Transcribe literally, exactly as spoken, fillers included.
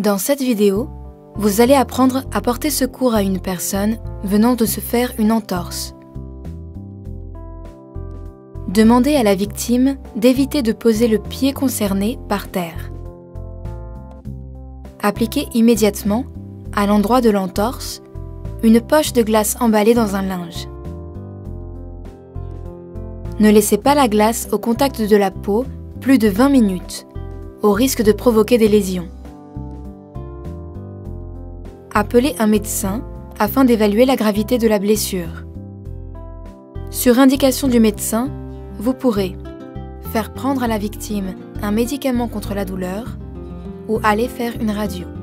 Dans cette vidéo, vous allez apprendre à porter secours à une personne venant de se faire une entorse. Demandez à la victime d'éviter de poser le pied concerné par terre. Appliquez immédiatement, à l'endroit de l'entorse, une poche de glace emballée dans un linge. Ne laissez pas la glace au contact de la peau plus de vingt minutes, au risque de provoquer des lésions. Appelez un médecin afin d'évaluer la gravité de la blessure. Sur indication du médecin, vous pourrez faire prendre à la victime un médicament contre la douleur ou aller faire une radio.